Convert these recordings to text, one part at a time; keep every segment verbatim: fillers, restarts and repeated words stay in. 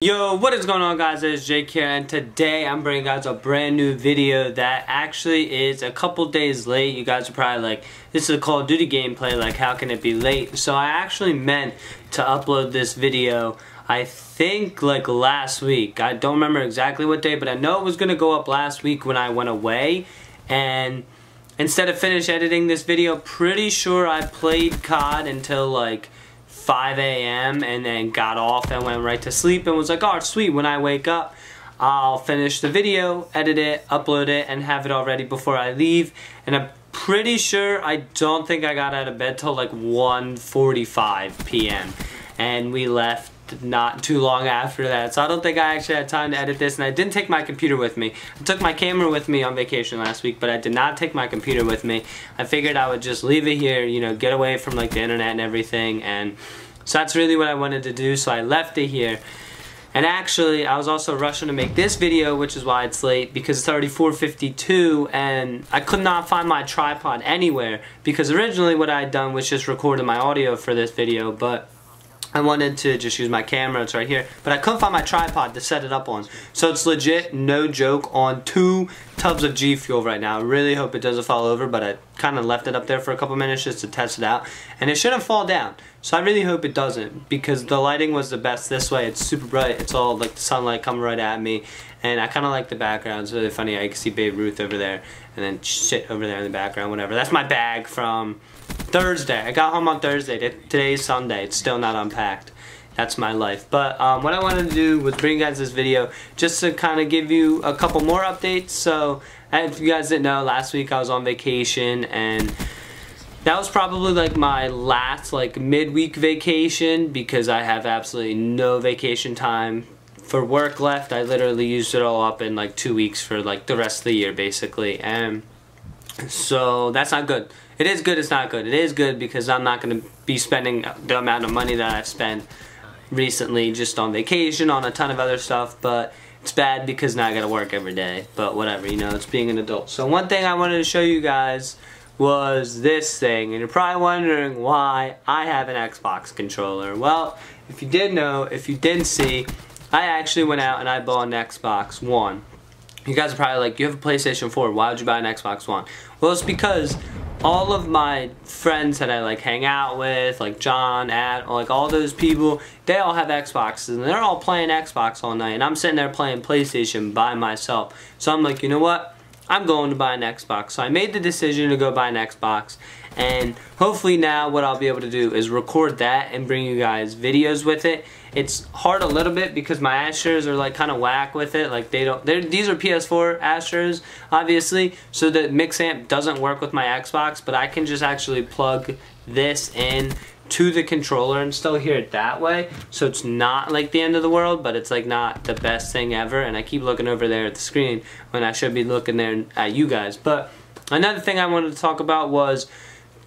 Yo, what is going on, guys? It's Jake here, and today I'm bringing guys a brand new video that actually is a couple days late. You guys are probably like, this is a Call of Duty gameplay, like how can it be late? So I actually meant to upload this video, I think like last week. I don't remember exactly what day, but I know it was gonna go up last week when I went away, and instead of finish editing this video, pretty sure I played C O D until like five A M and then got off and went right to sleep and was like, oh sweet, when I wake up I'll finish the video, edit it, upload it, and have it all ready before I leave. And I'm pretty sure I don't think I got out of bed till like one forty-five P M and we left not too long after that, so I don't think I actually had time to edit this. And I didn't take my computer with me. I took my camera with me on vacation last week, but I did not take my computer with me. I figured I would just leave it here, you know, get away from like the internet and everything, and so that's really what I wanted to do, so I left it here. And actually I was also rushing to make this video, which is why it's late, because it's already four fifty-two and I could not find my tripod anywhere, because originally what I had done was just recorded my audio for this video, but I wanted to just use my camera, it's right here, but I couldn't find my tripod to set it up on. So it's legit, no joke, on two tubs of G Fuel right now. I really hope it doesn't fall over, but I kind of left it up there for a couple minutes just to test it out. And it shouldn't fall down, so I really hope it doesn't, because the lighting was the best this way. It's super bright, it's all like the sunlight coming right at me, and I kind of like the background. It's really funny, I can see Babe Ruth over there, and then shit over there in the background, whatever. That's my bag from Thursday. I got home on Thursday. Today's Sunday. It's still not unpacked. That's my life. But um, what I wanted to do was bring you guys this video just to kind of give you a couple more updates. So if you guys didn't know, last week I was on vacation, and that was probably like my last like midweek vacation, because I have absolutely no vacation time for work left. I literally used it all up in like two weeks for like the rest of the year basically, and so that's not good. It is good, it's not good. It is good because I'm not going to be spending the amount of money that I've spent recently just on vacation, on a ton of other stuff, but it's bad because now I got to work every day. But whatever, you know, it's being an adult. So one thing I wanted to show you guys was this thing, and you're probably wondering why I have an Xbox controller. Well, if you did know, if you didn't see, I actually went out and I bought an Xbox One. You guys are probably like, you have a PlayStation four, why would you buy an Xbox One? Well, it's because all of my friends that I like hang out with, like John, Ad, like all those people, they all have Xboxes, and they're all playing Xbox all night, and I'm sitting there playing PlayStation by myself. So I'm like, you know what? I'm going to buy an Xbox. So I made the decision to go buy an Xbox, and hopefully now what I'll be able to do is record that and bring you guys videos with it. It's hard a little bit because my Astros are like kind of whack with it. Like they don't, these are P S four Astros obviously, so the mix amp doesn't work with my Xbox, but I can just actually plug this in to the controller and still hear it that way. So it's not like the end of the world, but it's like not the best thing ever, and I keep looking over there at the screen when I should be looking there at you guys. But another thing I wanted to talk about was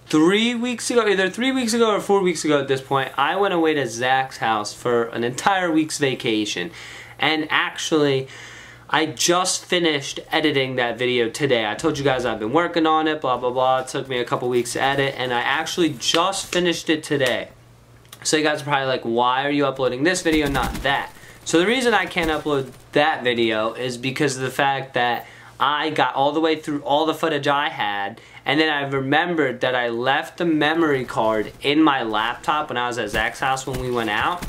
three weeks ago, either three weeks ago or four weeks ago at this point, I went away to Zach's house for an entire week's vacation. And actually, I just finished editing that video today. I told you guys I've been working on it, blah, blah, blah. It took me a couple weeks to edit, and I actually just finished it today. So you guys are probably like, why are you uploading this video, not that? So the reason I can't upload that video is because of the fact that I got all the way through all the footage I had, and then I remembered that I left the memory card in my laptop when I was at Zach's house when we went out,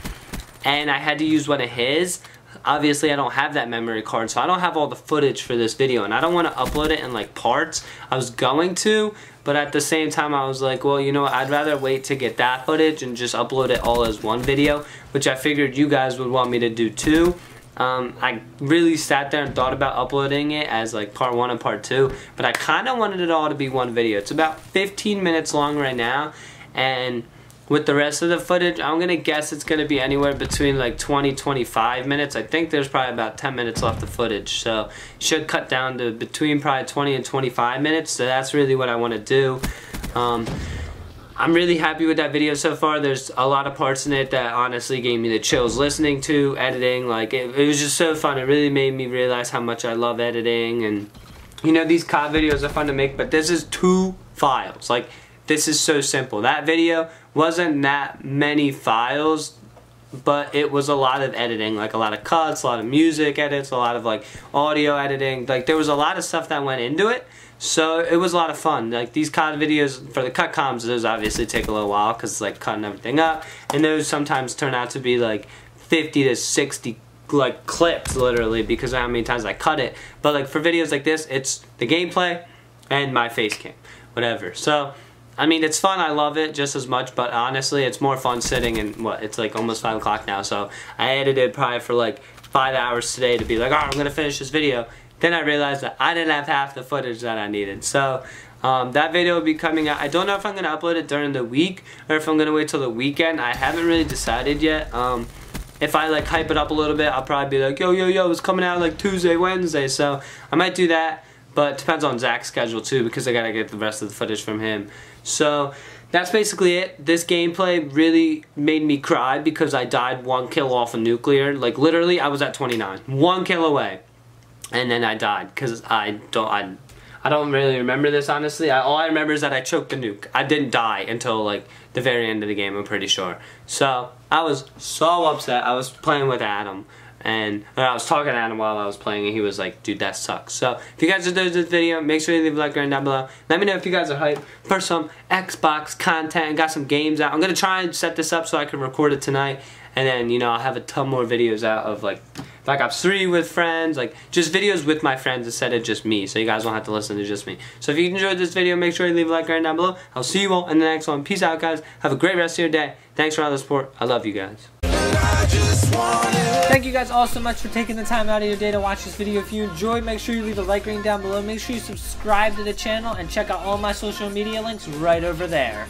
and I had to use one of his. Obviously I don't have that memory card, so I don't have all the footage for this video, and I don't want to upload it in like parts. I was going to, but at the same time I was like, well, you know what, I'd rather wait to get that footage and just upload it all as one video, which I figured you guys would want me to do too. Um, I really sat there and thought about uploading it as like part one and part two, but I kind of wanted it all to be one video. It's about fifteen minutes long right now, and with the rest of the footage, I'm going to guess it's going to be anywhere between like twenty to twenty-five minutes. I think there's probably about ten minutes left of footage, so should cut down to between probably twenty and twenty-five minutes, so that's really what I want to do. Um, I'm really happy with that video so far. There's a lot of parts in it that honestly gave me the chills listening to, editing. Like it, it was just so fun. It really made me realize how much I love editing, and you know, these C O D videos are fun to make, but this is two files. Like this is so simple. That video wasn't that many files but it was a lot of editing, like a lot of cuts, a lot of music edits, a lot of like audio editing. Like there was a lot of stuff that went into it, so it was a lot of fun. Like these C O D videos, for the cut comms, those obviously take a little while because it's like cutting everything up, and those sometimes turn out to be like fifty to sixty like clips literally because of how many times I cut it. But like for videos like this, it's the gameplay and my face cam, whatever. So I mean, it's fun, I love it just as much, but honestly it's more fun sitting and what, it's like almost five o'clock now, so I edited probably for like five hours today to be like, alright, I'm gonna finish this video. Then I realized that I didn't have half the footage that I needed. So um, that video will be coming out. I don't know if I'm gonna upload it during the week or if I'm gonna wait till the weekend. I haven't really decided yet. Um, If I like hype it up a little bit, I'll probably be like, yo, yo, yo, it's coming out like Tuesday, Wednesday. So I might do that, but it depends on Zach's schedule too, because I gotta get the rest of the footage from him. So that's basically it. This gameplay really made me cry because I died one kill off of nuclear. Like literally, I was at twenty-nine, one kill away, and then I died because I don't, I, I don't really remember this honestly. I, all I remember is that I choked the nuke. I didn't die until like the very end of the game, I'm pretty sure. So I was so upset. I was playing with Adam, and or I was talking to Adam while I was playing, and he was like, dude, that sucks. So if you guys enjoyed this video, make sure you leave a like right down below. Let me know if you guys are hyped for some Xbox content and got some games out. I'm going to try and set this up so I can record it tonight, and then, you know, I'll have a ton more videos out of like Black Ops three with friends, like just videos with my friends instead of just me, so you guys won't have to listen to just me. So if you enjoyed this video, make sure you leave a like right down below. I'll see you all in the next one. Peace out, guys. Have a great rest of your day. Thanks for all the support. I love you guys. Thank you guys all so much for taking the time out of your day to watch this video. If you enjoyed, make sure you leave a like right down below. Make sure you subscribe to the channel and check out all my social media links right over there.